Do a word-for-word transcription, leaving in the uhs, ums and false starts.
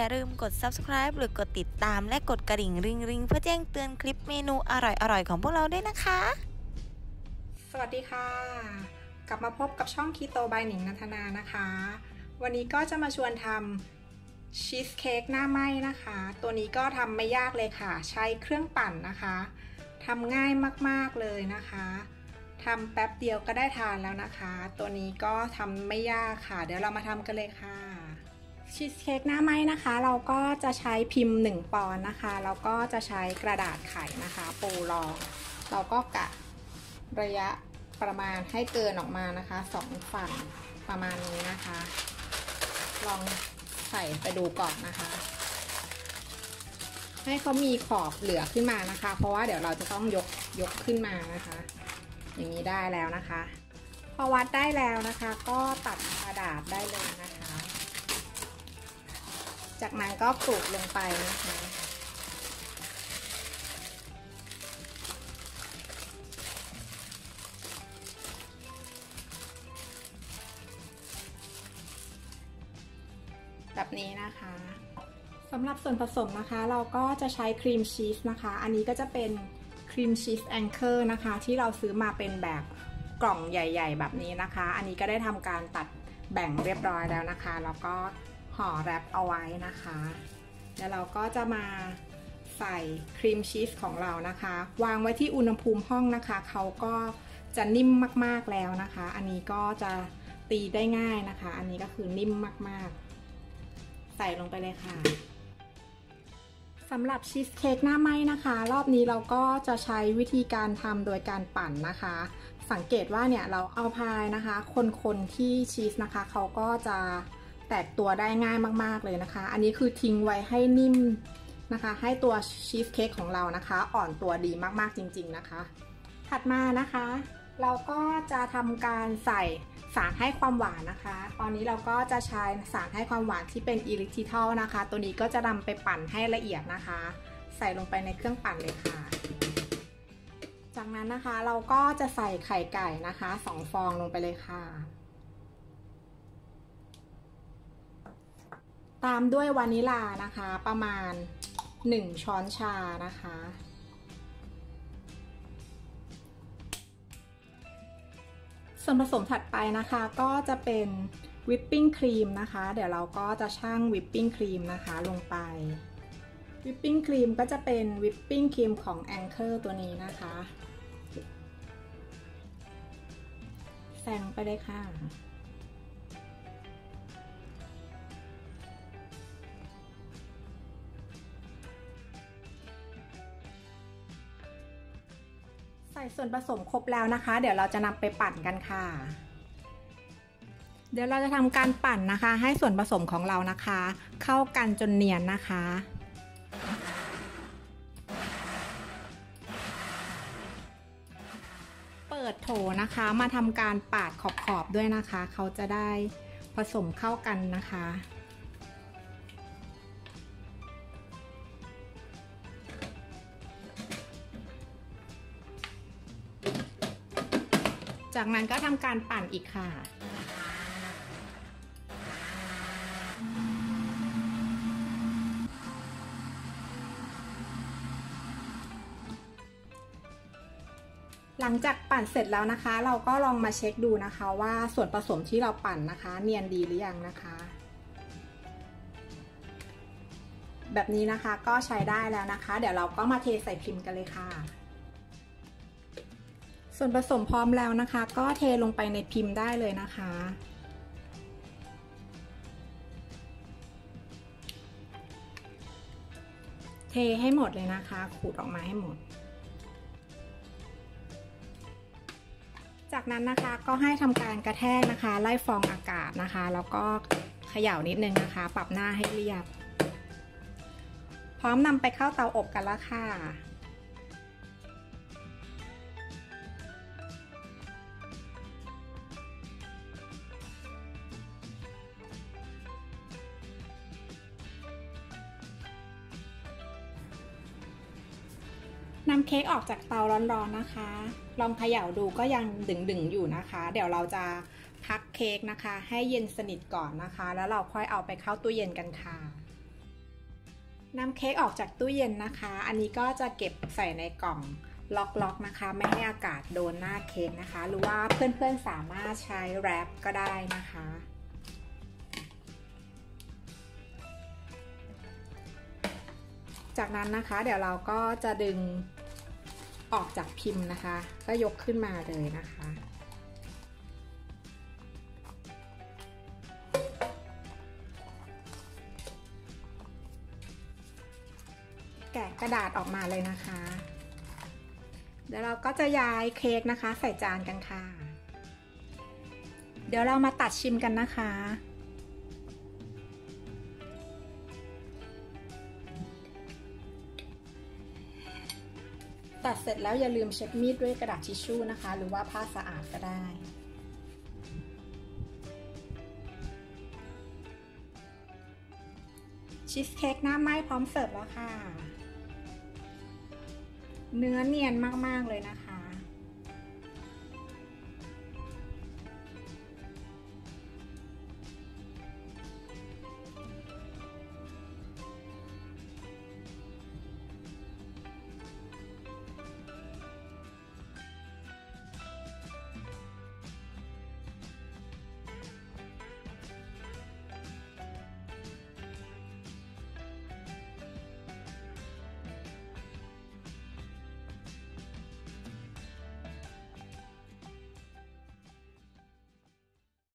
อย่าลืมกด ซับสไครบ์ หรือกดติดตามและกดกระดิ่งริงริงเพื่อแจ้งเตือนคลิปเมนูอร่อยๆของพวกเราด้วยนะคะสวัสดีค่ะกลับมาพบกับช่อง Keto by NingNuntana นะคะวันนี้ก็จะมาชวนทำชีสเค้กหน้าไหม้นะคะตัวนี้ก็ทำไม่ยากเลยค่ะใช้เครื่องปั่นนะคะทำง่ายมากๆเลยนะคะทำแป๊บเดียวก็ได้ทานแล้วนะคะตัวนี้ก็ทำไม่ยากค่ะเดี๋ยวเรามาทำกันเลยค่ะชีสเค้กหน้าไหม้นะคะเราก็จะใช้พิมพ์หนึ่งปอนด์นะคะแล้วก็จะใช้กระดาษไขนะคะปูรองเราก็กะระยะประมาณให้เกินออกมานะคะสองฝั่งประมาณนี้นะคะลองใส่ไปดูก่อนนะคะให้เขามีขอบเหลือขึ้นมานะคะเพราะว่าเดี๋ยวเราจะต้องยกยกขึ้นมานะคะอย่างนี้ได้แล้วนะคะพอวัดได้แล้วนะคะก็ตัดกระดาษได้เลยนะคะจากนั้นก็กรูดลงไปนะคะแบบนี้นะคะสำหรับส่วนผสมนะคะเราก็จะใช้ครีมชีสนะคะอันนี้ก็จะเป็นครีมชีสแองเกอร์นะคะที่เราซื้อมาเป็นแบบกล่องใหญ่ๆแบบนี้นะคะอันนี้ก็ได้ทำการตัดแบ่งเรียบร้อยแล้วนะคะแล้วก็ห่อแรปเอาไว้นะคะแล้วเราก็จะมาใส่ครีมชีสของเรานะคะวางไว้ที่อุณหภูมิห้องนะคะเขาก็จะนิ่มมากๆแล้วนะคะอันนี้ก็จะตีได้ง่ายนะคะอันนี้ก็คือนิ่มมากๆใส่ลงไปเลยค่ะสำหรับชีสเค้กหน้าไหม้นะคะรอบนี้เราก็จะใช้วิธีการทำโดยการปั่นนะคะสังเกตว่าเนี่ยเราเอาพายนะคะคนๆที่ชีสนะคะเขาก็จะแตกตัวได้ง่ายมากๆเลยนะคะอันนี้คือทิ้งไว้ให้นิ่มนะคะให้ตัวชีสเค้กของเรานะคะอ่อนตัวดีมากๆจริงๆนะคะถัดมานะคะเราก็จะทำการใส่สารให้ความหวานนะคะตอนนี้เราก็จะใช้สารให้ความหวานที่เป็นอิลิทิทอลนะคะตัวนี้ก็จะนำไปปั่นให้ละเอียดนะคะใส่ลงไปในเครื่องปั่นเลยค่ะจากนั้นนะคะเราก็จะใส่ไข่ไก่นะคะสองฟองลงไปเลยค่ะตามด้วยวานิลานะคะประมาณหนึ่งช้อนชานะคะส่วนผสมถัดไปนะคะก็จะเป็นวิปปิ้งครีมนะคะเดี๋ยวเราก็จะชั่งวิปปิ้งครีมนะคะลงไปวิปปิ้งครีมก็จะเป็นวิปปิ้งครีมของแองเกอร์ตัวนี้นะคะแซงไปเลยค่ะใส่ส่วนผสมครบแล้วนะคะเดี๋ยวเราจะนำไปปั่นกันค่ะเดี๋ยวเราจะทำการปั่นนะคะให้ส่วนผสมของเรานะคะเข้ากันจนเนียนนะคะเปิดโถนะคะมาทำการปาดขอบๆด้วยนะคะเขาจะได้ผสมเข้ากันนะคะจากนั้นก็ทำการปั่นอีกค่ะหลังจากปั่นเสร็จแล้วนะคะเราก็ลองมาเช็คดูนะคะว่าส่วนผสมที่เราปั่นนะคะเนียนดีหรือยังนะคะแบบนี้นะคะก็ใช้ได้แล้วนะคะเดี๋ยวเราก็มาเทใส่พิมพ์กันเลยค่ะส่วนผสมพร้อมแล้วนะคะก็เทลงไปในพิมพ์ได้เลยนะคะเทให้หมดเลยนะคะขูดออกมาให้หมดจากนั้นนะคะก็ให้ทำการกระแทกนะคะไล่ฟองอากาศนะคะแล้วก็เขย่านิดนึงนะคะปรับหน้าให้เรียบพร้อมนำไปเข้าเตาอบกันแล้วค่ะนำเค้กออกจากเตาร้อนๆนะคะลองเขย่าดูก็ยังดึงๆอยู่นะคะเดี๋ยวเราจะพักเค้กนะคะให้เย็นสนิทก่อนนะคะแล้วเราค่อยเอาไปเข้าตู้เย็นกันค่ะ นำเค้กออกจากตู้เย็นนะคะอันนี้ก็จะเก็บใส่ในกล่องล็อกๆนะคะไม่ให้อากาศโดนหน้าเค้กนะคะหรือว่าเพื่อนๆสามารถใช้แรปก็ได้นะคะจากนั้นนะคะเดี๋ยวเราก็จะดึงออกจากพิมพ์นะคะก็ยกขึ้นมาเลยนะคะแกะกระดาษออกมาเลยนะคะเดี๋ยวเราก็จะย้ายเค้กนะคะใส่จานกันค่ะเดี๋ยวเรามาตัดชิมกันนะคะตัดเสร็จแล้วอย่าลืมเช็ดมีดด้วยกระดาษทิชชู่นะคะหรือว่าผ้าสะอาดก็ได้ชีสเค้กหน้าไหม้พร้อมเสิร์ฟแล้วค่ะเนื้อเนียนมากๆเลยนะคะ